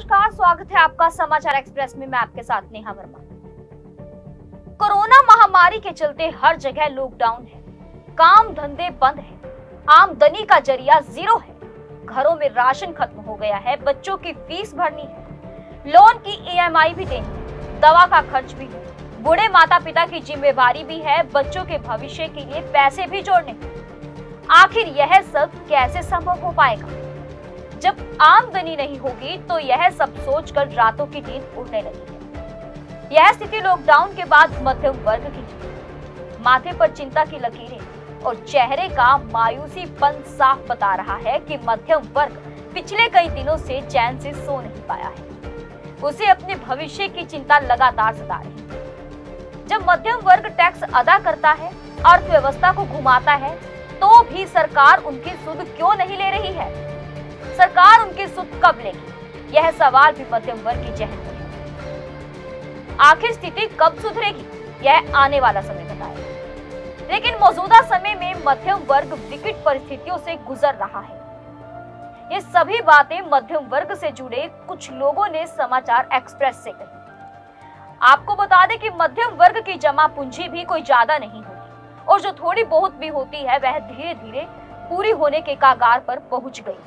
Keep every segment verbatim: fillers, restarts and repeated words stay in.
नमस्कार, स्वागत है आपका समाचार एक्सप्रेस में। मैं आपके साथ नेहा वर्मा। कोरोना महामारी के चलते हर जगह लॉकडाउन है, काम धंधे बंद है, आमदनी का जरिया जीरो है, घरों में राशन खत्म हो गया है, बच्चों की फीस भरनी है, लोन की ई एम आई भी देनी है, दवा का खर्च भी है, बूढ़े माता पिता की जिम्मेदारी भी है, बच्चों के भविष्य के लिए पैसे भी जोड़ने हैं। आखिर यह सब कैसे संभव हो पाएगा जब आमदनी नहीं होगी? तो यह सब सोचकर रातों की नींद उड़ने लगी है। यह स्थिति लॉकडाउन के बाद मध्यम वर्ग की माथे पर चिंता की लकीरें और चेहरे का मायूसीपन साफ बता रहा है कि मध्यम वर्ग पिछले कई दिनों से चैन से सो नहीं पाया है। उसे अपने भविष्य की चिंता लगातार सता रही है। जब मध्यम वर्ग टैक्स अदा करता है, अर्थव्यवस्था को घुमाता है, तो भी सरकार उनकी सुध क्यों नहीं ले रही है? सरकार उनकी सुध कब लेगी? यह सवाल भी मध्यम वर्ग की जहन में है। आखिर स्थिति कब सुधरेगी, यह आने वाला समय बताएगा। लेकिन मौजूदा समय में मध्यम वर्ग विकट परिस्थितियों से गुजर रहा है। ये सभी बातें मध्यम वर्ग से जुड़े कुछ लोगों ने समाचार एक्सप्रेस से कही। आपको बता दें कि मध्यम वर्ग की जमा पूंजी भी कोई ज्यादा नहीं होती और जो थोड़ी बहुत भी होती है वह धीरे धीरे पूरी होने के कगार पर पहुंच गई।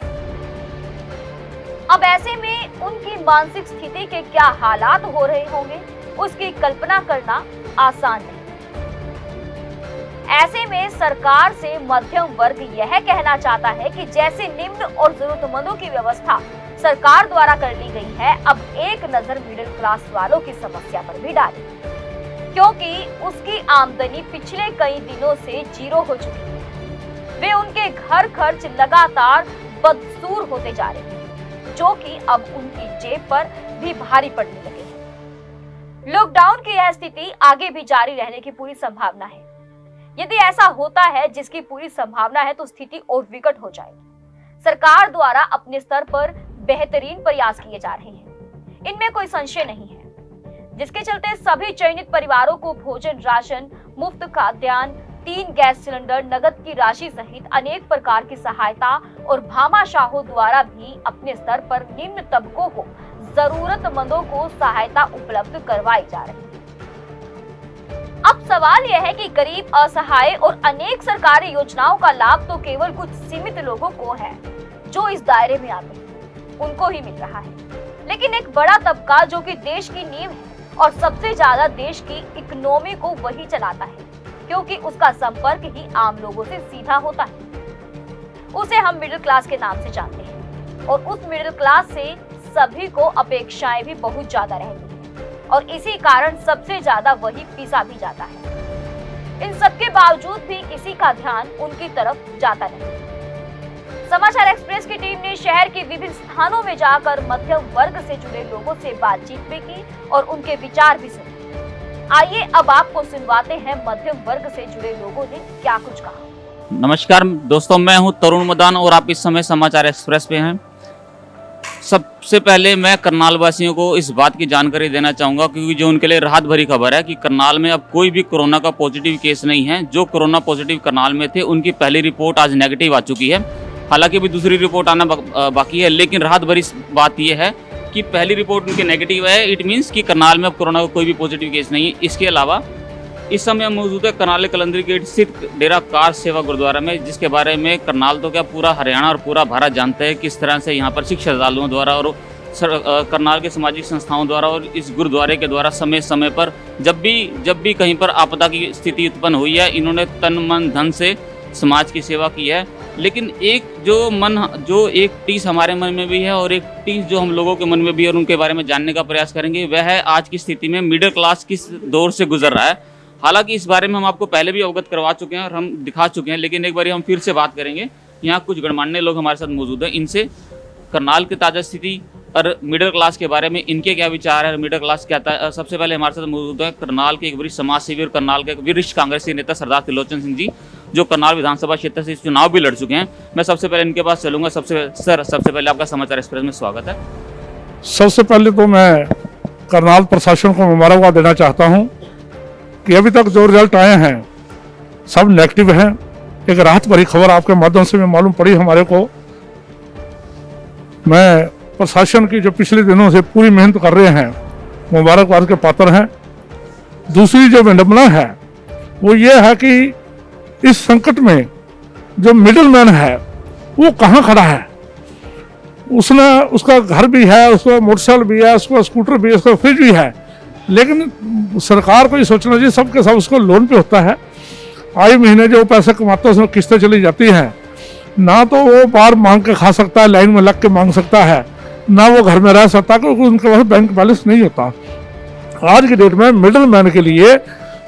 अब ऐसे में उनकी मानसिक स्थिति के क्या हालात हो रहे होंगे, उसकी कल्पना करना आसान है। ऐसे में सरकार से मध्यम वर्ग यह कहना चाहता है कि जैसे निम्न और जरूरतमंदों की व्यवस्था सरकार द्वारा कर ली गई है, अब एक नजर मिडिल क्लास वालों की समस्या पर भी डालें, क्योंकि उसकी आमदनी पिछले कई दिनों से जीरो हो चुकी है। वे उनके घर खर्च लगातार बदसूर होते जा रहे हैं, जो कि अब उनकी जेब पर भी भारी पड़ने लगे हैं। लॉकडाउन की यह स्थिति आगे भी जारी रहने की पूरी संभावना है। यदि ऐसा होता है, जिसकी पूरी संभावना है, तो स्थिति और विकट हो जाएगी। सरकार द्वारा अपने स्तर पर बेहतरीन प्रयास किए जा रहे हैं, इनमें कोई संशय नहीं है, जिसके चलते सभी चयनित परिवारों को भोजन राशन, मुफ्त खाद्यान्न, तीन गैस सिलेंडर, नगद की राशि सहित अनेक प्रकार की सहायता और भामाशाहों द्वारा भी अपने स्तर पर निम्न तबकों को, जरूरतमंदों को सहायता उपलब्ध करवाई जा रही है। अब सवाल यह है कि गरीब, असहाय और अनेक सरकारी योजनाओं का लाभ तो केवल कुछ सीमित लोगों को है जो इस दायरे में आते हैं, उनको ही मिल रहा है। लेकिन एक बड़ा तबका जो कि देश की नींव है और सबसे ज्यादा देश की इकोनॉमी को वही चलाता है, क्योंकि उसका संपर्क ही आम लोगों से सीधा होता है, उसे हम मिडिल क्लास के नाम से जानते हैं। और उस मिडिल क्लास से सभी को अपेक्षाएं भी बहुत ज्यादा रहती है और इसी कारण सबसे ज्यादा वही पीसा भी जाता है। इन सबके बावजूद भी किसी का ध्यान उनकी तरफ जाता नहीं। समाचार एक्सप्रेस की टीम ने शहर के विभिन्न स्थानों में जाकर मध्यम वर्ग से जुड़े लोगों से बातचीत भी की और उनके विचार भी सुने। आइए अब आपको सुनवाते हैं मध्यम वर्ग से जुड़े लोगों ने क्या कुछ कहा। नमस्कार दोस्तों, मैं हूँ तरुण मदान और आप इस समय समाचार एक्सप्रेस पे हैं। सबसे पहले मैं करनाल वासियों को इस बात की जानकारी देना चाहूँगा, क्योंकि जो उनके लिए राहत भरी खबर है कि करनाल में अब कोई भी कोरोना का पॉजिटिव केस नहीं है। जो कोरोना पॉजिटिव करनाल में थे, उनकी पहली रिपोर्ट आज नेगेटिव आ चुकी है। हालांकि अभी दूसरी रिपोर्ट आना बाकी है, लेकिन राहत भरी बात यह है कि पहली रिपोर्ट उनके नेगेटिव है। इट मीन्स कि करनाल में अब कोरोना का कोई भी पॉजिटिव केस नहीं है। इसके अलावा इस समय मौजूद है करनाल कलंदरी गेट स्थित डेरा कार सेवा गुरुद्वारा में, जिसके बारे में करनाल तो क्या पूरा हरियाणा और पूरा भारत जानता है किस तरह से यहाँ पर सिख श्रद्धालुओं द्वारा और करनाल के सामाजिक संस्थाओं द्वारा और इस गुरुद्वारे के द्वारा समय समय पर जब भी जब भी कहीं पर आपदा की स्थिति उत्पन्न हुई है, इन्होंने तन मन धन से समाज की सेवा की है। लेकिन एक जो मन जो एक टीस हमारे मन में भी है और एक टीस जो हम लोगों के मन में भी है और उनके बारे में जानने का प्रयास करेंगे, वह है आज की स्थिति में मिडिल क्लास किस दौर से गुजर रहा है। हालांकि इस बारे में हम आपको पहले भी अवगत करवा चुके हैं और हम दिखा चुके हैं, लेकिन एक बार हम फिर से बात करेंगे। यहाँ कुछ गणमान्य लोग हमारे साथ मौजूद हैं, इनसे करनाल की ताज़ा स्थिति और मिडिल क्लास के बारे में इनके क्या विचार है, मिडिल क्लास क्या था। सबसे पहले हमारे साथ मौजूद हैं करनाल के एक वरिष्ठ समाज सेवी और करनाल के एक वरिष्ठ कांग्रेसी नेता सरदार त्रिलोचन सिंह जी, जो करनाल विधानसभा क्षेत्र से चुनाव भी लड़ चुके हैं। मैं सबसे पहले इनके पास चलूँगा। सबसे सर सबसे पहले आपका समाचार एक्सप्रेस में स्वागत है। सबसे पहले तो मैं करनाल प्रशासन को मुबारकबाद देना चाहता हूँ कि अभी तक जो रिजल्ट आए हैं सब नेगेटिव हैं। एक राहत भरी खबर आपके माध्यम से भी मालूम पड़ी हमारे को। मैं प्रशासन की जो पिछले दिनों से पूरी मेहनत कर रहे हैं मुबारकबाद के पात्र हैं। दूसरी जो विडम्बना है वो ये है कि इस संकट में जो मिडिल मैन है वो कहाँ खड़ा है। उसने उसका घर भी है, उसका मोटरसाइकिल भी है, उसका स्कूटर भी है, उसका फ्रिज भी है, लेकिन सरकार को ये सोचना चाहिए सब के सब उसको लोन पे होता है। आए महीने जो पैसा कमाता है उसमें किस्तें चली जाती हैं, ना तो वो बाहर मांग के खा सकता है, लाइन में लग के मांग सकता है, ना वो घर में रह सकता क्योंकि उनके पास बैंक बैलेंस नहीं होता। आज की डेट में मिडिल मैन के लिए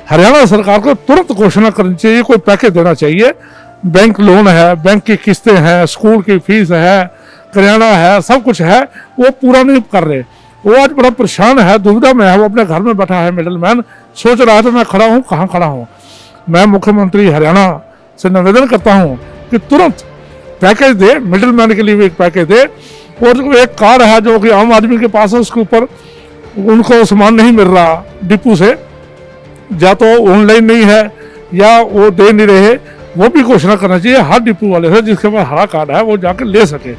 हरियाणा सरकार को तुरंत घोषणा करनी चाहिए, कोई पैकेज देना चाहिए। बैंक लोन है, बैंक की किस्तें हैं, स्कूल की फीस है, किराना है, सब कुछ है, वो पूरा नहीं कर रहे। वो आज बड़ा परेशान है, दुविधा में है, वो अपने घर में बैठा है। मिडिल मैन सोच रहा है तो मैं खड़ा हूँ कहाँ खड़ा हूँ। मैं मुख्यमंत्री हरियाणा से निवेदन करता हूँ कि तुरंत पैकेज दे, मिडिल मैन के लिए भी एक पैकेज दे। और एक कार है जो कि आम आदमी के पास है, उसके ऊपर उनको सामान नहीं मिल रहा डिपो से, या तो ऑनलाइन नहीं है या वो दे नहीं रहे। वो भी घोषणा करना चाहिए हर डिपो वाले से, जिसके पास हरा कार्ड है वो जाकर ले सके।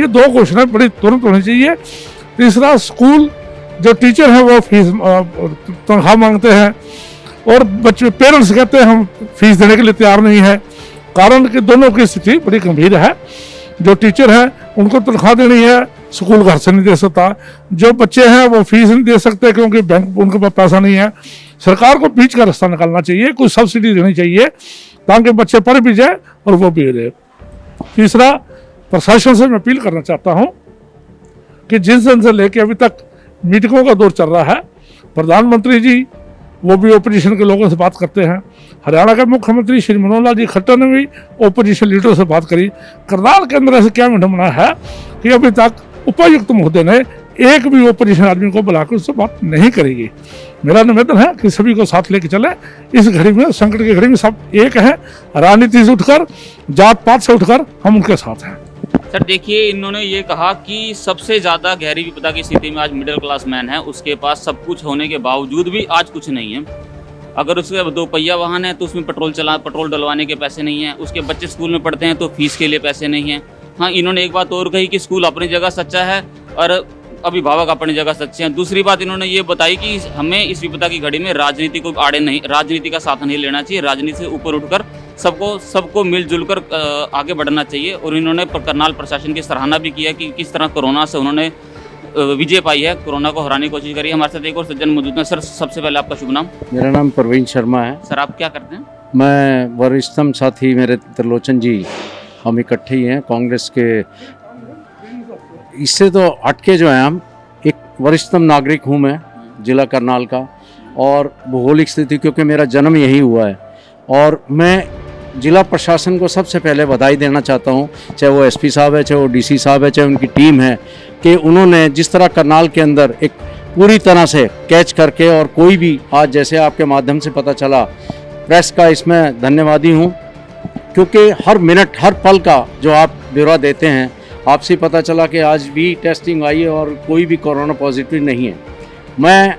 ये दो घोषणाएं बड़ी तुरंत होनी चाहिए। तीसरा, स्कूल जो टीचर हैं वो फीस तनख्वाह मांगते हैं और बच्चे पेरेंट्स कहते हैं हम फीस देने के लिए तैयार नहीं है। कारण कि दोनों की स्थिति बड़ी गंभीर है। जो टीचर हैं उनको तनख्वाह देनी है, स्कूल घर से नहीं दे सकता। जो बच्चे हैं वो फीस नहीं दे सकते क्योंकि बैंक उनके पास पैसा नहीं है। सरकार को बीच का रास्ता निकालना चाहिए, कुछ सब्सिडी देनी चाहिए ताकि बच्चे पढ़ भी जाए और वो भी रहे। तीसरा, प्रशासन से मैं अपील करना चाहता हूँ कि जिस दिन से लेके अभी तक मीटिंगों का दौर चल रहा है, प्रधानमंत्री जी वो भी ओपोजिशन के लोगों से बात करते हैं। हरियाणा के मुख्यमंत्री श्री मनोहर लाल जी खट्टर ने भी ओपोजिशन लीडरों से बात करी। करनाल के अंदर ऐसे क्या विडम्बना है कि अभी तक उपायुक्त महोदय ने एक भी ओपोजिशन आदमी को बुलाकर उससे बात नहीं करेगी। मेरा निवेदन है कि सभी को साथ लेके चले। इस घड़ी में, संकट की घड़ी में, सब एक हैं। राजनीति से उठकर, जात पात से उठकर हम उनके साथ हैं। सर देखिए, इन्होंने ये कहा कि सबसे ज़्यादा गहरी विपदा की स्थिति में आज मिडिल क्लास मैन है, उसके पास सब कुछ होने के बावजूद भी आज कुछ नहीं है। अगर उसके दो पहिया वाहन है तो उसमें पेट्रोल चला पेट्रोल डलवाने के पैसे नहीं है। उसके बच्चे स्कूल में पढ़ते हैं तो फीस के लिए पैसे नहीं है। हाँ, इन्होंने एक बात और कही कि स्कूल अपनी जगह सच्चा है और अभिभावक अपनी जगह सच्चे हैं। दूसरी बात इन्होंने ये बताई कि हमें इस विपदा की घड़ी में राजनीति को आड़े नहीं राजनीति का साथ नहीं लेना चाहिए। राजनीति से ऊपर उठकर सबको सबको मिलजुल कर आगे बढ़ना चाहिए। और इन्होंने करनाल प्रशासन की सराहना भी किया कि किस तरह कोरोना से उन्होंने विजय पाई है, कोरोना को हराने की कोशिश करी। हमारे साथ एक और सज्जन मौजूद हैं। सर, सबसे पहले आपका शुभ नाम? मेरा नाम प्रवीण शर्मा है। सर, आप क्या करते हैं? मैं वरिष्ठतम साथी मेरे त्रिलोचन जी, हम इकट्ठे ही हैं कांग्रेस के। इससे तो हटके जो है, हम एक वरिष्ठतम नागरिक हूँ मैं जिला करनाल का, और भौगोलिक स्थिति क्योंकि मेरा जन्म यही हुआ है। और मैं जिला प्रशासन को सबसे पहले बधाई देना चाहता हूँ, चाहे वो एसपी साहब है, चाहे वो डीसी साहब है, चाहे उनकी टीम है, कि उन्होंने जिस तरह करनाल के अंदर एक पूरी तरह से कैच करके, और कोई भी आज जैसे आपके माध्यम से पता चला, प्रेस का इसमें धन्यवादी हूँ क्योंकि हर मिनट हर पल का जो आप ब्यौरा देते हैं, आपसे पता चला कि आज भी टेस्टिंग आई है और कोई भी कोरोना पॉजिटिव नहीं है। मैं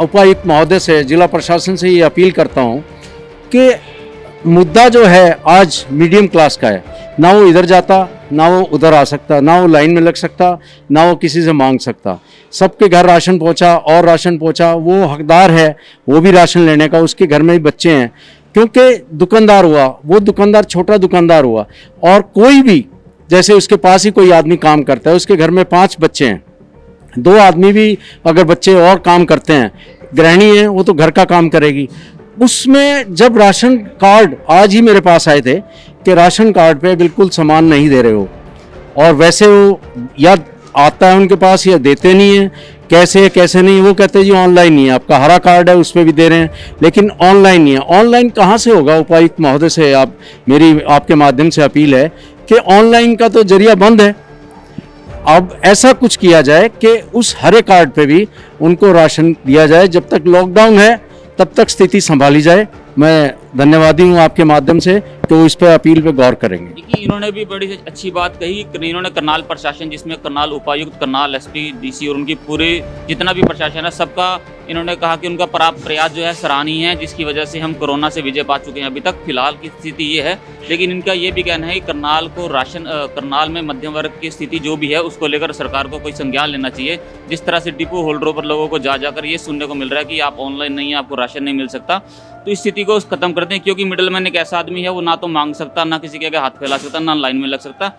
उपायुक्त महोदय से, जिला प्रशासन से ये अपील करता हूँ कि मुद्दा जो है आज मीडियम क्लास का है, ना वो इधर जाता, ना वो उधर आ सकता, ना वो लाइन में लग सकता, ना वो किसी से मांग सकता। सबके घर राशन पहुँचा और राशन पहुँचा, वो हकदार है वो भी राशन लेने का, उसके घर में भी बच्चे हैं। क्योंकि दुकानदार हुआ, वो दुकानदार छोटा दुकानदार हुआ, और कोई भी जैसे उसके पास ही कोई आदमी काम करता है, उसके घर में पांच बच्चे हैं, दो आदमी भी अगर बच्चे और काम करते हैं, गृहिणी है वो तो घर का काम करेगी। उसमें जब राशन कार्ड आज ही मेरे पास आए थे कि राशन कार्ड पे बिल्कुल सामान नहीं दे रहे हो, और वैसे वो या आता है उनके पास या देते नहीं है, कैसे है कैसे नहीं, वो कहते जी ऑनलाइन ही है, आपका हरा कार्ड है उस पर भी दे रहे हैं लेकिन ऑनलाइन नहीं है। ऑनलाइन कहाँ से होगा? उपायुक्त महोदय से आप मेरी आपके माध्यम से अपील है कि ऑनलाइन का तो जरिया बंद है, अब ऐसा कुछ किया जाए कि उस हरे कार्ड पे भी उनको राशन दिया जाए। जब तक लॉकडाउन है तब तक स्थिति संभाली जाए, मैं धन्यवादी हूँ आपके माध्यम से तो इस पर अपील पे गौर करेंगे। देखिए इन्होंने भी बड़ी अच्छी बात कही, इन्होंने करनाल प्रशासन जिसमें करनाल उपायुक्त, करनाल एसपी, डीसी और उनकी पूरे जितना भी प्रशासन है सबका इन्होंने कहा कि उनका प्रयास जो है सराहनीय है, जिसकी वजह से हम कोरोना से विजय पा चुके हैं अभी तक फिलहाल की स्थिति ये है। लेकिन इनका ये भी कहना है कि करनाल को राशन करनाल में मध्यम वर्ग की स्थिति जो भी है उसको लेकर सरकार को कोई संज्ञान लेना चाहिए। जिस तरह से डिपो होल्डरों पर लोगों को जा जाकर ये सुनने को मिल रहा है कि आप ऑनलाइन नहीं है, आपको राशन नहीं मिल सकता, तो इस स्थिति को खत्म करते हैं। क्योंकि मिडिल मैन एक ऐसा आदमी है, वो ना तो मांग सकता, ना किसी के आगे हाथ फैला सकता, ना लाइन में लग सकता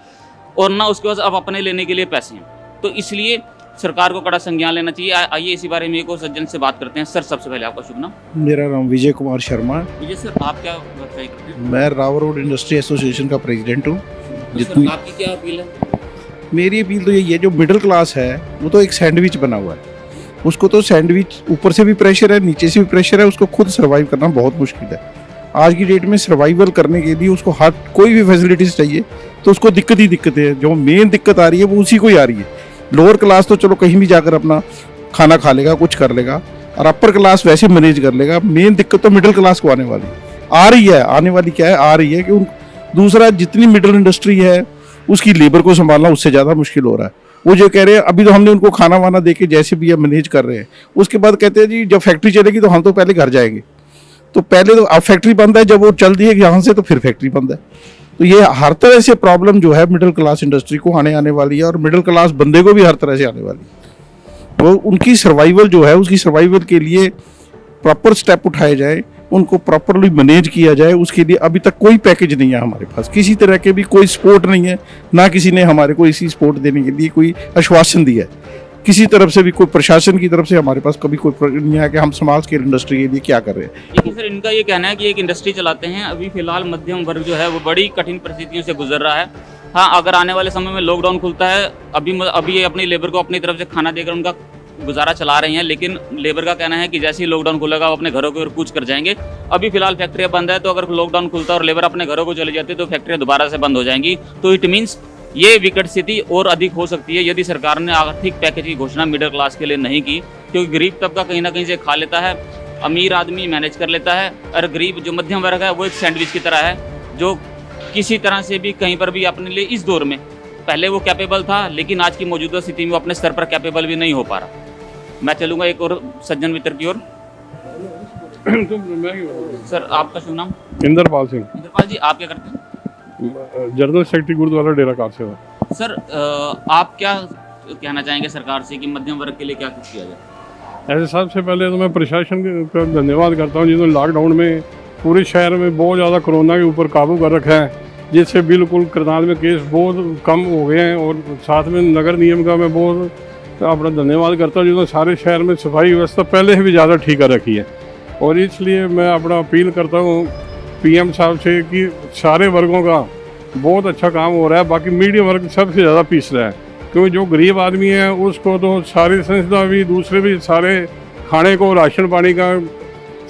और ना उसके पास अब अपने लेने के लिए पैसे हैं, तो इसलिए सरकार को कड़ा संज्ञान लेना चाहिए। आइए इसी बारे में एक सज्जन से बात करते हैं। सर सबसे पहले आपका शुभ नाम? मेरा नाम विजय कुमार शर्मा। विजय सर आप क्या व्यवसाय करते हैं? मैं राव रोड इंडस्ट्री एसोसिएशन का प्रेसिडेंट हूँ। तो आपकी क्या अपील है? मेरी अपील तो यही है, जो मिडिल क्लास है वो तो एक सैंडविच बना हुआ है, उसको तो सैंडविच ऊपर से भी प्रेशर है, नीचे से भी प्रेशर है, उसको खुद सर्वाइव करना बहुत मुश्किल है। आज की डेट में सर्वाइवल करने के लिए उसको हर कोई भी फैसिलिटीज चाहिए, तो उसको दिक्कत ही दिक्कत है। जो मेन दिक्कत आ रही है वो उसी को ही आ रही है। लोअर क्लास तो चलो कहीं भी जाकर अपना खाना खा लेगा, कुछ कर लेगा, और अपर क्लास वैसे मैनेज कर लेगा। मेन दिक्कत तो मिडिल क्लास को आने वाली आ रही है, आने वाली क्या है आ रही है कि दूसरा जितनी मिडिल इंडस्ट्री है उसकी लेबर को संभालना उससे ज़्यादा मुश्किल हो रहा है। वो जो कह रहे हैं अभी तो हमने उनको खाना वाना दे के जैसे भी मैनेज कर रहे हैं, उसके बाद कहते हैं जी जब फैक्ट्री चलेगी तो हम तो पहले घर जाएंगे। तो पहले तो अब फैक्ट्री बंद है, जब वो चल दी है यहाँ से तो फिर फैक्ट्री बंद है। तो ये हर तरह से प्रॉब्लम जो है मिडिल क्लास इंडस्ट्री को आने आने वाली है और मिडिल क्लास बंदे को भी हर तरह से आने वाली है। तो उनकी सर्वाइवल जो है उसकी सर्वाइवल के लिए प्रॉपर स्टेप उठाए जाए, उनको प्रॉपरली मैनेज किया जाए, उसके लिए अभी तक कोई पैकेज नहीं है हमारे पास, किसी तरह के भी कोई सपोर्ट नहीं है, ना किसी ने हमारे को इसी सपोर्ट देने के लिए कोई आश्वासन दिया है किसी तरफ से भी। कोई प्रशासन की तरफ से हमारे पास कभी कोई नहीं है कि हम समाज के इंडस्ट्री के लिए क्या कर रहे हैं। देखिए सर इनका ये कहना है कि एक इंडस्ट्री चलाते हैं, अभी फिलहाल मध्यम वर्ग जो है वो बड़ी कठिन परिस्थितियों से गुजर रहा है। हाँ अगर आने वाले समय में लॉकडाउन खुलता है, अभी अभी अपनी लेबर को अपनी तरफ से खाना देकर उनका गुजारा चला रहे हैं, लेकिन लेबर का कहना है कि जैसे ही लॉकडाउन खुलेगा वो अपने घरों की ओर कूच कर जाएंगे। अभी फिलहाल फैक्ट्रियाँ बंद है, तो अगर लॉकडाउन खुलता और लेबर अपने घरों को चले जाती तो फैक्ट्रियाँ दोबारा से बंद हो जाएंगी। तो इट मीन्स ये विकट स्थिति और अधिक हो सकती है यदि सरकार ने आर्थिक पैकेज की घोषणा मिडिल क्लास के लिए नहीं की, क्योंकि गरीब तबका कहीं ना कहीं से खा लेता है, अमीर आदमी मैनेज कर लेता है और गरीब जो मध्यम वर्ग है वो एक सैंडविच की तरह है जो किसी तरह से भी कहीं पर भी अपने लिए इस दौर में पहले वो कैपेबल था लेकिन आज की मौजूदा स्थिति में वो अपने स्तर पर कैपेबल भी नहीं हो पा रहा। मैं चलूँगा एक और सज्जन मित्र की ओर। सर आपका शुभ नाम? इंदरपाल सिंह। इंदरपाल जी आप क्या करते हैं? General secretary gurdwara Dera Kar Sewa. Sir आप क्या कहना चाहेंगे सरकार से कि मध्यम वर्ग के लिए क्या कुछ किया जाए? ऐसे सबसे पहले तो मैं प्रशासन का धन्यवाद करता हूँ जिन्होंने लॉकडाउन में पूरे शहर में बहुत ज़्यादा कोरोना के ऊपर काबू कर रखा है, जिससे बिल्कुल करनाल में केस बहुत कम हो गए हैं। और साथ में नगर नियम का मैं बहुत अपना धन्यवाद करता हूँ जिन्होंने सारे शहर में सफाई व्यवस्था पहले से भी ज़्यादा ठीक कर रखी है। और इसलिए मैं अपना अपील करता हूँ पीएम साहब से कि सारे वर्गों का बहुत अच्छा काम हो रहा है, बाकी मीडियम वर्ग सबसे ज़्यादा पीस रहा है, क्योंकि जो गरीब आदमी है उसको तो सारी संस्था भी दूसरे भी सारे खाने को राशन पानी का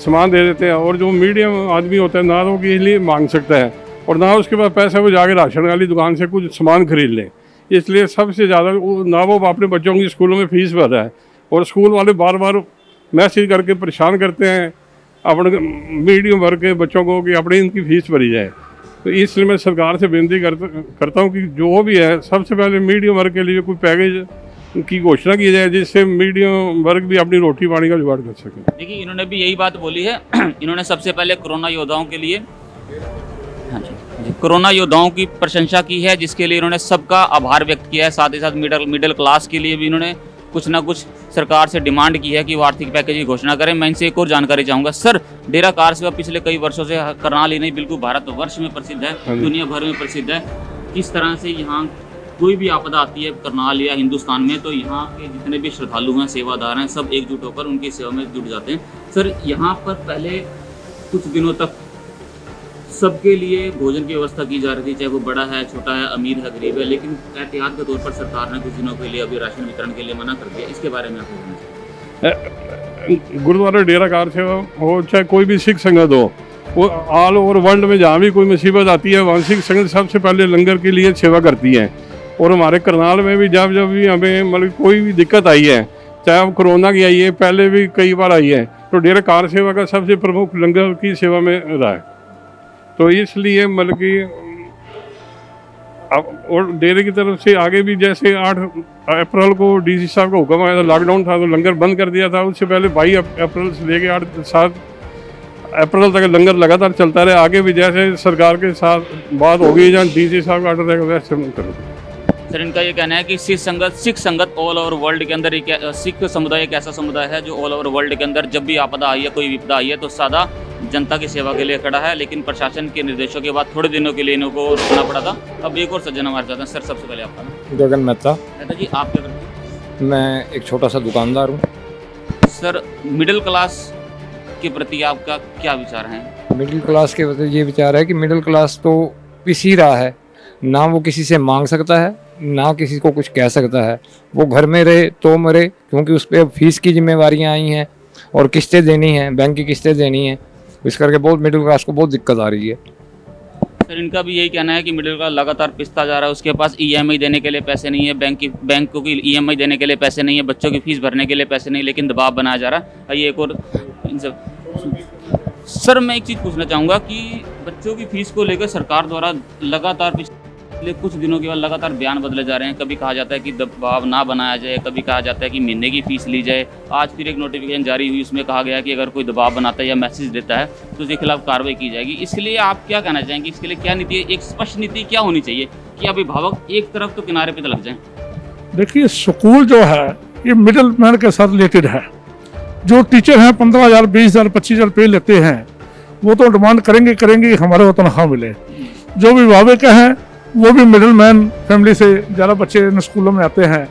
सामान दे देते हैं, और जो मीडियम आदमी होता है ना तो के लिए मांग सकता है और ना उसके पास पैसा वो जाके राशन वाली दुकान से कुछ सामान खरीद लें। इसलिए सबसे ज़्यादा ना वो अपने बच्चों की स्कूलों में फीस भर रहा है और स्कूल वाले बार बार मैसेज करके परेशान करते हैं अपने मीडियम वर्ग के बच्चों को कि अपनी इनकी फीस भरी जाए। तो इसलिए मैं सरकार से विनती करता करता हूँ कि जो भी है सबसे पहले मीडियम वर्ग के लिए कोई पैकेज की घोषणा की जाए, जिससे मीडियम वर्ग भी अपनी रोटी पानी का जुगाड़ कर सके। देखिए इन्होंने भी यही बात बोली है। इन्होंने सबसे पहले कोरोना योद्धाओं के लिए हाँ जी, जी कोरोना योद्धाओं की प्रशंसा की है, जिसके लिए इन्होंने सबका आभार व्यक्त किया है। साथ ही साथ मिडल मिडिल क्लास के लिए भी इन्होंने कुछ ना कुछ सरकार से डिमांड की है कि वो आर्थिक पैकेज की घोषणा करें। मैं इनसे एक और जानकारी चाहूँगा। सर डेरा कार सेवा पिछले कई वर्षों से करनाल ही नहीं बिल्कुल भारत वर्ष में प्रसिद्ध है, दुनिया भर में प्रसिद्ध है। किस तरह से यहाँ कोई भी आपदा आती है करनाल या हिंदुस्तान में तो यहाँ के जितने भी श्रद्धालु हैं, सेवादार हैं, सब एकजुट होकर उनकी सेवा में जुट जाते हैं। सर यहाँ पर पहले कुछ दिनों तक सबके लिए भोजन की व्यवस्था की जा रही थी, चाहे वो बड़ा है, छोटा है, अमीर है, गरीब है, लेकिन एहतियात के तौर पर सरकार ने कुछ दिनों के लिए अभी राशन वितरण के लिए मना कर दिया। इसके बारे में आप? गुरुद्वारा डेरा कार सेवा हो चाहे कोई भी सिख संगत हो, वो ऑल ओवर वर्ल्ड में जहाँ भी कोई मुसीबत आती है वहाँ सिख संगत सबसे पहले लंगर के लिए सेवा करती है। और हमारे करनाल में भी जब जब भी हमें मतलब कोई भी दिक्कत आई है, चाहे अब कोरोना की आई है, पहले भी कई बार आई है, तो डेरा कार सेवा का सबसे प्रमुख लंगर की सेवा में रहा है, तो इसलिए मतलब कि अब और डेरे की तरफ से आगे भी जैसे आठ अप्रैल को डीसी साहब का हुक्म आया था, लॉकडाउन था तो लंगर बंद कर दिया था। उससे पहले बाईस अप्रैल से लेके आठ सात अप्रैल तक लंगर लगातार चलता रहे। आगे भी जैसे सरकार के साथ बात होगी या डीसी साहब का आर्डर रहेगा वैसे करेंगे। सर, इनका ये कहना है कि सिख संगत सिख संगत ऑल ओवर वर्ल्ड के अंदर एक सिख समुदाय एक ऐसा समुदाय है जो ऑल ओवर वर्ल्ड के अंदर जब भी आपदा आई है, कोई विपदा आई है तो सादा जनता की सेवा के लिए खड़ा है। लेकिन प्रशासन के निर्देशों के बाद थोड़े दिनों के लिए इनको रोकना पड़ा था। अब एक और सज्जन हमारे साथ हैं। सर, सबसे पहले आपका गगन मेहता। मेहता जी, आप क्या करते हैं? मैं एक छोटा सा दुकानदार हूँ। सर, मिडिल क्लास के प्रति आपका क्या विचार है? मिडिल क्लास के प्रति ये विचार है कि मिडिल क्लास तो पिस ही रहा है ना, वो किसी से मांग सकता है ना किसी को कुछ कह सकता है। वो घर में रहे तो मरे, क्योंकि उस पर फीस की जिम्मेवारियाँ आई हैं और किस्तें देनी हैं, बैंक की किस्तें देनी हैं। इस करके बहुत मिडिल क्लास को बहुत दिक्कत आ रही है। सर, इनका भी यही कहना है कि मिडिल क्लास लगातार पिसता जा रहा है, उसके पास ईएमआई देने के लिए पैसे नहीं है, बैंक की बैंकों की ईएमआई देने के लिए पैसे नहीं है, बच्चों की फीस भरने के लिए पैसे नहीं, लेकिन दबाव बनाया जा रहा है। ये एक और सर, मैं एक चीज़ पूछना चाहूँगा कि बच्चों की फीस को लेकर सरकार द्वारा लगातार कुछ दिनों के बाद लगातार बयान बदले जा रहे हैं। कभी कहा जाता है कि दबाव ना बनाया जाए, कभी कहा जाता है कि महीने की फीस ली जाए। आज फिर एक नोटिफिकेशन जारी हुई, उसमें कहा गया कि अगर कोई दबाव बनाता है या मैसेज देता है तो उसके खिलाफ कार्रवाई की जाएगी। इसके लिए आप क्या कहना चाहेंगे? इसके लिए क्या नीति है? एक स्पष्ट नीति क्या होनी चाहिए कि अभिभावक एक तरफ तो किनारे पर लग जाएँ? देखिए, स्कूल जो है ये मिडिल मैन के साथ रिलेटेड है। जो टीचर हैं पंद्रह हज़ार बीस हज़ार पच्चीस हज़ार रुपये लेते हैं, वो तो डिमांड करेंगे करेंगे हमारे को तनख्वाह मिले। जो अभिभावक हैं वो भी मिडिल मैन फैमिली से ज़्यादा बच्चे इन स्कूलों में आते हैं,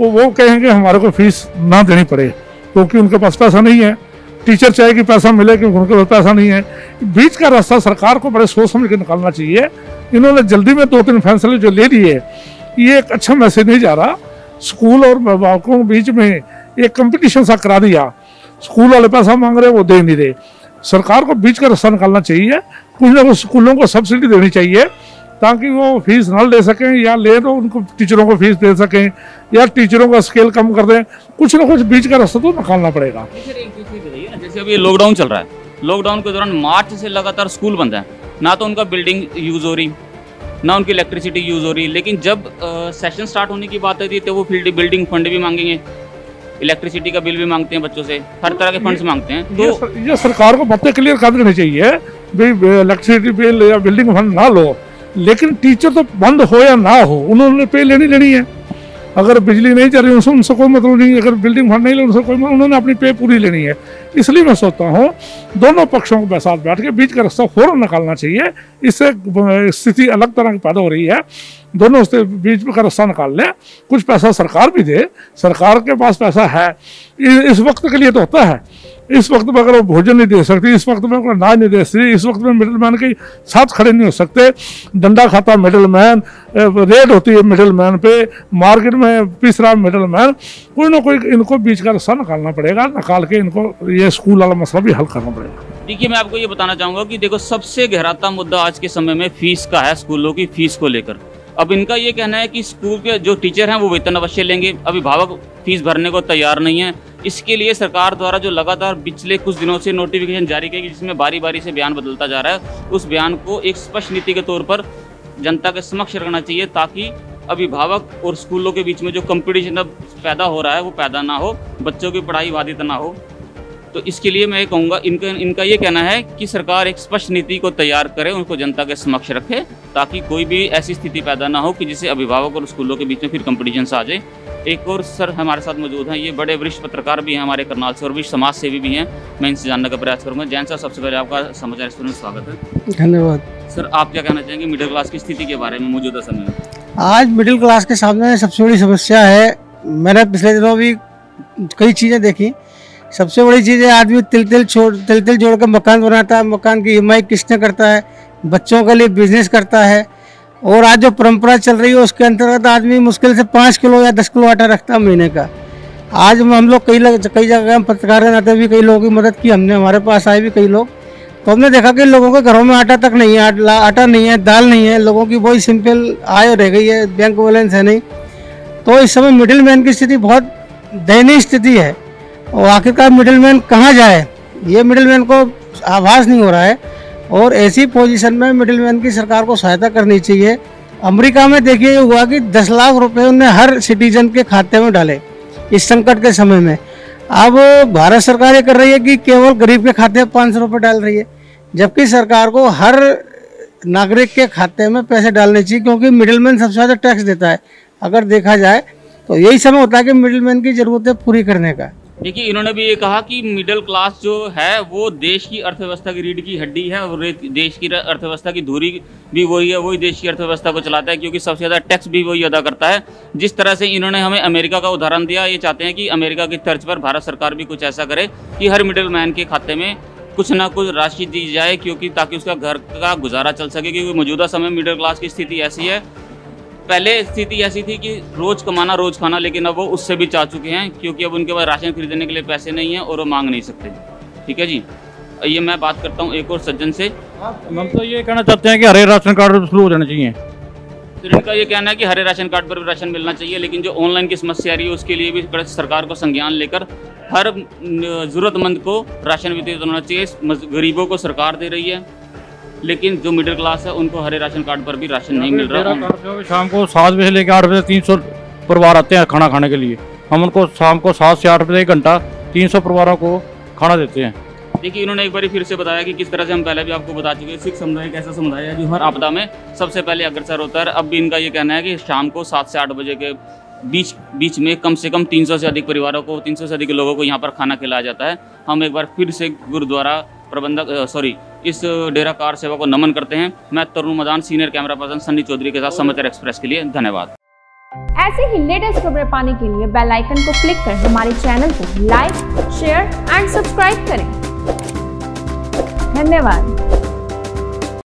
वो वो कहेंगे हमारे को फीस ना देनी पड़े, क्योंकि उनके पास पैसा नहीं है। टीचर चाहे कि पैसा मिले, क्योंकि उनके पास पैसा नहीं है। बीच का रास्ता सरकार को बड़े सोच समझ के निकालना चाहिए। इन्होंने जल्दी में दो तीन फैसले जो ले लिए, ये एक अच्छा मैसेज नहीं जा रहा। स्कूल और अभिभावकों के बीच में एक कंपटीशन सा करा दिया। स्कूल वाले पैसा मांग रहे, वो दे नहीं रहे। सरकार को बीच का रास्ता निकालना चाहिए। कुछ ना कुछ स्कूलों को सब्सिडी देनी चाहिए ताकि वो फीस ना ले सकें, या ले तो उनको टीचरों को फीस दे सकें, या टीचरों का स्केल कम कर दें। कुछ ना कुछ बीच का रास्ता तो निकालना पड़ेगा। जैसे अभी लॉकडाउन चल रहा है, लॉकडाउन के दौरान मार्च से लगातार स्कूल बंद है, ना तो उनका बिल्डिंग यूज हो रही, ना उनकी इलेक्ट्रिसिटी यूज हो रही। लेकिन जब आ, सेशन स्टार्ट होने की बात आती है तो वो फील्ड बिल्डिंग फंड भी मांगेंगे, इलेक्ट्रिसिटी का बिल भी मांगते हैं, बच्चों से हर तरह के फंड्स मांगते हैं। तो ये, सर, ये सरकार को बातें क्लियर कर देनी चाहिए भाई, इलेक्ट्रिसिटी बिल या बिल्डिंग फंड ना लो, लेकिन टीचर तो बंद हो या ना हो उन्होंने पे लेनी लेनी है। अगर बिजली नहीं चल रही उनसे उनसे कोई मतलब नहीं, अगर बिल्डिंग फंड नहीं ले उनसे कोई, उन्होंने अपनी पे पूरी लेनी है। इसलिए मैं सोचता हूँ दोनों पक्षों के साथ बैठ के बीच का रास्ता फौरन निकालना चाहिए। इससे स्थिति अलग तरह की पैदा हो रही है। दोनों उसके बीच का रास्ता निकाल लें, कुछ पैसा सरकार भी दे। सरकार के पास पैसा है इस वक्त के लिए तो होता है। इस वक्त में अगर वो भोजन नहीं दे सकती, इस वक्त में उनको अनाज नहीं दे सकती, इस वक्त में मिडिल मैन के साथ खड़े नहीं हो सकते, डंडा खाता मिडिल मैन, रेड होती है मिडिल मैन पे, मार्केट में पिस रहा मिडिल मैन। कोई ना कोई इनको बीच का रास्ता निकालना पड़ेगा। निकाल के इनको ये स्कूल वाला मसला भी हल करना पड़ेगा। देखिए, मैं आपको ये बताना चाहूँगा कि देखो, सबसे गहराता मुद्दा आज के समय में फीस का है, स्कूलों की फीस को लेकर। अब इनका ये कहना है कि स्कूल के जो टीचर हैं वो वेतन अवश्य लेंगे, अभिभावक फीस भरने को तैयार नहीं है। इसके लिए सरकार द्वारा जो लगातार पिछले कुछ दिनों से नोटिफिकेशन जारी की गई, जिसमें बारी बारी से बयान बदलता जा रहा है, उस बयान को एक स्पष्ट नीति के तौर पर जनता के समक्ष रखना चाहिए, ताकि अभिभावक और स्कूलों के बीच में जो कंपटीशन अब पैदा हो रहा है वो पैदा ना हो, बच्चों की पढ़ाई बाधित ना हो। तो इसके लिए मैं कहूँगा, इनका इनका ये कहना है कि सरकार एक स्पष्ट नीति को तैयार करे, उनको जनता के समक्ष रखे, ताकि कोई भी ऐसी स्थिति पैदा ना हो कि जिससे अभिभावक और स्कूलों के बीच में फिर कंपटीशन आ जाए। एक और सर हमारे साथ मौजूद हैं, ये बड़े वरिष्ठ पत्रकार भी हैं हमारे करनाल से और वरिष्ठ समाज सेवी भी हैं। मैं इनसे जानने का प्रयास करूँगा। जैन साहब, सबसे पहले आपका समाचार एक्सप्रेस में स्वागत है। धन्यवाद। सर, आप क्या कहना चाहेंगे मिडिल क्लास की स्थिति के बारे में मौजूदा समय में? आज मिडिल क्लास के सामने सबसे बड़ी समस्या है। मैंने पिछले दिनों भी कई चीज़ें देखी। सबसे बड़ी चीज़ है, आदमी तिल तिल छोड़ तिल तिल जोड़ कर मकान बनाता है, मकान की ई एम आई किस्तें करता है, बच्चों के लिए बिजनेस करता है। और आज जो परंपरा चल रही है उसके अंतर्गत आदमी मुश्किल से पाँच किलो या दस किलो आटा रखता है महीने का। आज हम लोग कई लग, कई जगह हम पत्रकार के नाते भी कई लोगों की मदद की हमने, हमारे पास आए भी कई लोग, तो हमने देखा कि लोगों के घरों में आटा तक नहीं है, आटा नहीं है, दाल नहीं है, लोगों की वही सिंपल आय रह गई है, बैंक बैलेंस है नहीं। तो इस समय मिडिल मैन की स्थिति बहुत दयनीय स्थिति है। और आखिरकार मिडिल मैन कहाँ जाए? ये मिडिलमैन को आभास नहीं हो रहा है और ऐसी पोजीशन में मिडिलमैन की सरकार को सहायता करनी चाहिए। अमेरिका में देखिए ये हुआ कि दस लाख रुपए उन्हें हर सिटीजन के खाते में डाले इस संकट के समय में। अब भारत सरकार ये कर रही है कि केवल गरीब के खाते में पाँच सौ रुपये डाल रही है, जबकि सरकार को हर नागरिक के खाते में पैसे डालने चाहिए, क्योंकि मिडिलमैन सबसे ज़्यादा टैक्स देता है। अगर देखा जाए तो यही समय होता है कि मिडिलमैन की ज़रूरतें पूरी करने का। देखिए इन्होंने भी ये कहा कि मिडिल क्लास जो है वो देश की अर्थव्यवस्था की रीढ़ की हड्डी है और देश की अर्थव्यवस्था की धुरी भी वही है, वही देश की अर्थव्यवस्था को चलाता है, क्योंकि सबसे ज़्यादा टैक्स भी वही अदा करता है। जिस तरह से इन्होंने हमें अमेरिका का उदाहरण दिया, ये चाहते हैं कि अमेरिका की तर्ज पर भारत सरकार भी कुछ ऐसा करे कि हर मिडिल मैन के खाते में कुछ ना कुछ राशि दी जाए, क्योंकि ताकि उसका घर का गुजारा चल सके। क्योंकि मौजूदा समय मिडिल क्लास की स्थिति ऐसी है, पहले स्थिति ऐसी थी कि रोज़ कमाना रोज़ खाना, लेकिन अब वो उससे भी चाह चुके हैं, क्योंकि अब उनके पास राशन खरीदने के लिए पैसे नहीं हैं और वो मांग नहीं सकते। ठीक है जी, ये मैं बात करता हूँ एक और सज्जन से। हम तो ये कहना चाहते हैं कि हरे राशन कार्ड शुरू हो जाना चाहिए। तो इनका ये कहना है कि हरे राशन कार्ड पर भी राशन मिलना चाहिए, लेकिन जो ऑनलाइन की समस्या आ रही है उसके लिए भी सरकार को संज्ञान लेकर हर ज़रूरतमंद को राशन वितरित होना चाहिए। गरीबों को सरकार दे रही है, लेकिन जो मिडिल क्लास है उनको हरे राशन कार्ड पर भी राशन नहीं मिल रहा। शाम को सात बजे से लेकर आठ बजे तीन सौ परिवार आते हैं खाना खाने के लिए, हम उनको शाम को सात से आठ बजे एक घंटा तीन सौ परिवारों को खाना देते हैं। देखिए इन्होंने एक बार फिर से बताया कि किस तरह से हम पहले भी आपको बता चुके हैं, सिख समुदाय एक ऐसा समुदाय है जो हर आपदा में सबसे पहले अग्रसर होता है। अब भी इनका ये कहना है कि शाम को सात से आठ बजे के बीच बीच में कम से कम तीन सौ से अधिक परिवारों को, तीन सौ से अधिक लोगों को यहाँ पर खाना खिलाया जाता है। हम एक बार फिर से गुरुद्वारा प्रबंधक सॉरी इस डेरा कार सेवा को नमन करते हैं। मैं Tarun Madan, senior camera person Sunny Chaudhary के साथ समाचार एक्सप्रेस के लिए धन्यवाद। ऐसे ही लेटेस्ट खबरें पाने के लिए बेल आइकन को क्लिक कर हमारे चैनल को लाइक, शेयर एंड सब्सक्राइब करें। धन्यवाद।